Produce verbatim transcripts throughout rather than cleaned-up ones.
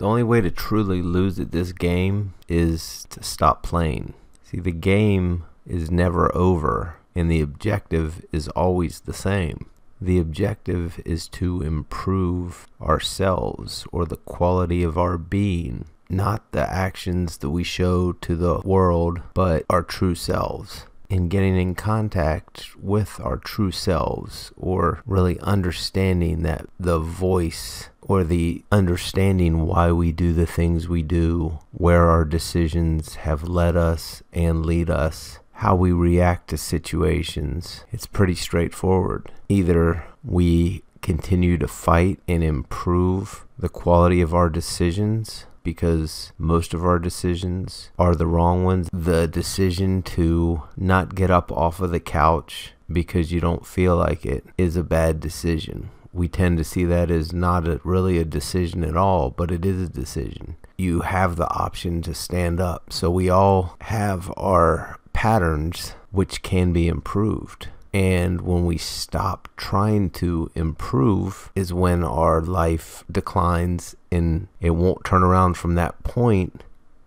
The only way to truly lose at this game is to stop playing. See, the game is never over, and the objective is always the same. The objective is to improve ourselves or the quality of our being, not the actions that we show to the world, but our true selves. In getting in contact with our true selves, or really understanding that the voice or the understanding why we do the things we do, where our decisions have led us and lead us, how we react to situations, it's pretty straightforward. Either we continue to fight and improve the quality of our decisions, because most of our decisions are the wrong ones. The decision to not get up off of the couch because you don't feel like it is a bad decision. We tend to see that as not a, really a decision at all, but it is a decision. You have the option to stand up. So we all have our patterns which can be improved. And when we stop trying to improve is when our life declines, and it won't turn around from that point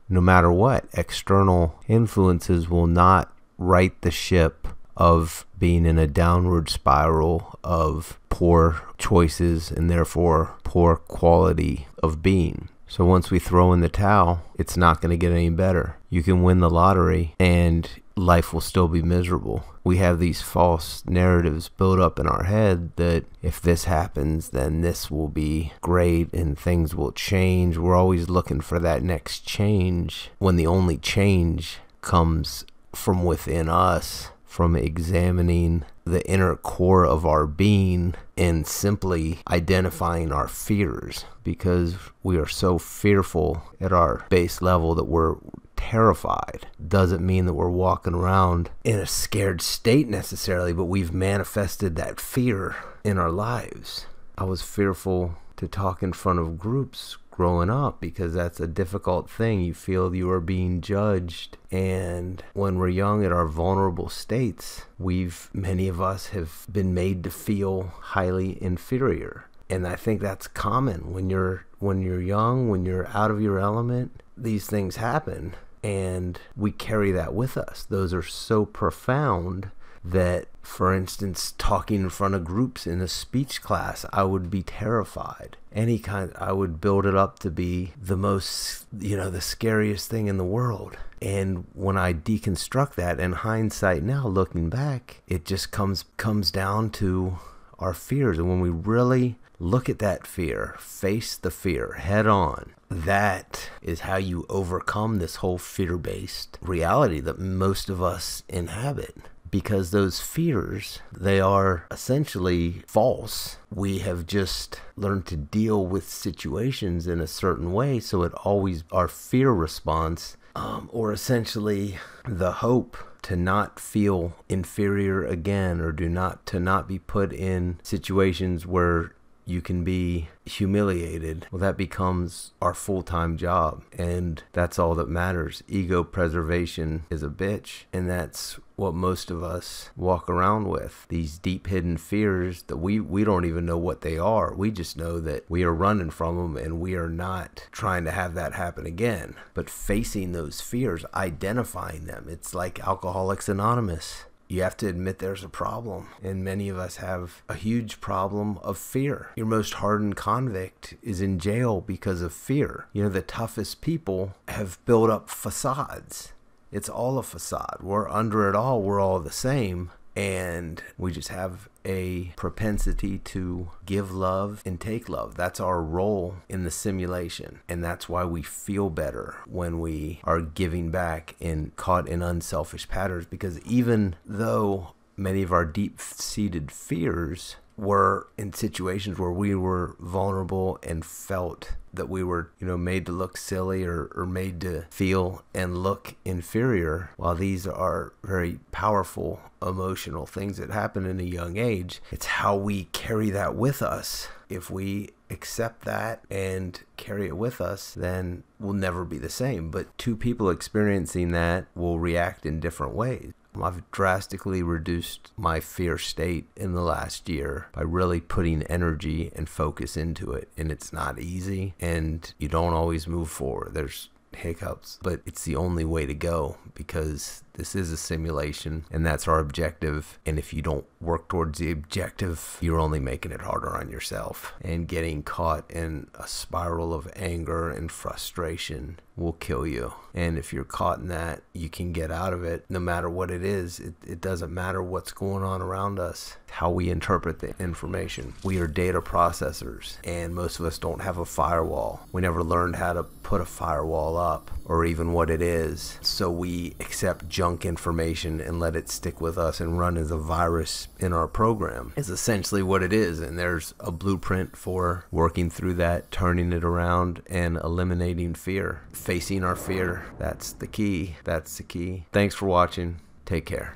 no matter what. External influences will not right the ship of being in a downward spiral of poor choices and therefore poor quality of being. So once we throw in the towel, it's not going to get any better. You can win the lottery and life will still be miserable. We have these false narratives built up in our head that if this happens, then this will be great and things will change. We're always looking for that next change, when the only change comes from within us, from examining the inner core of our being and simply identifying our fears, because we are so fearful at our base level that we're terrified. Doesn't mean that we're walking around in a scared state necessarily, but we've manifested that fear in our lives. I was fearful to talk in front of groups growing up because that's a difficult thing. You feel you are being judged, and when we're young at our vulnerable states, we've many of us have been made to feel highly inferior. And I think that's common when you're when you're young, when you're out of your element, these things happen. And we carry that with us. Those are so profound that, for instance, talking in front of groups in a speech class, I would be terrified. Any kind, I would build it up to be the most, you know, the scariest thing in the world. And when I deconstruct that, in hindsight now, looking back, it just comes, comes down to our fears. And when we really look at that fear, face the fear head on, that is how you overcome this whole fear-based reality that most of us inhabit. Because those fears, they are essentially false. We have just learned to deal with situations in a certain way, so it always, our fear response, um, or essentially the hope to not feel inferior again, or do not to not be put in situations where you can be humiliated. Well, that becomes our full-time job, and that's all that matters. Ego preservation is a bitch, and that's what most of us walk around with. These deep hidden fears that we, we don't even know what they are. We just know that we are running from them, and we are not trying to have that happen again. But facing those fears, identifying them, it's like Alcoholics Anonymous. You have to admit there's a problem, and many of us have a huge problem of fear. Your most hardened convict is in jail because of fear. You know, the toughest people have built up facades. It's all a facade. We're under it all. We're all the same, and we just have a propensity to give love and take love. That's our role in the simulation, and that's why we feel better when we are giving back and caught in unselfish patterns, because even though many of our deep-seated fears were in situations where we were vulnerable and felt that we were, you know, made to look silly or, or made to feel and look inferior. While these are very powerful emotional things that happen in a young age, it's how we carry that with us. If we accept that and carry it with us, then we'll never be the same. But two people experiencing that will react in different ways. I've drastically reduced my fear state in the last year by really putting energy and focus into it. And it's not easy, and you don't always move forward. There's hiccups, but it's the only way to go, because this is a simulation and that's our objective. And if you don't work towards the objective, you're only making it harder on yourself, and getting caught in a spiral of anger and frustration will kill you. And if you're caught in that, you can get out of it no matter what it is. It, it doesn't matter what's going on around us. How we interpret the information. We are data processors, and most of us don't have a firewall. We never learned how to put a firewall up, or even what it is. So we accept junk information and let it stick with us and run as a virus in our program. It's essentially what it is, and there's a blueprint for working through that, turning it around, and eliminating fear. Facing our fear, that's the key. That's the key. Thanks for watching. Take care.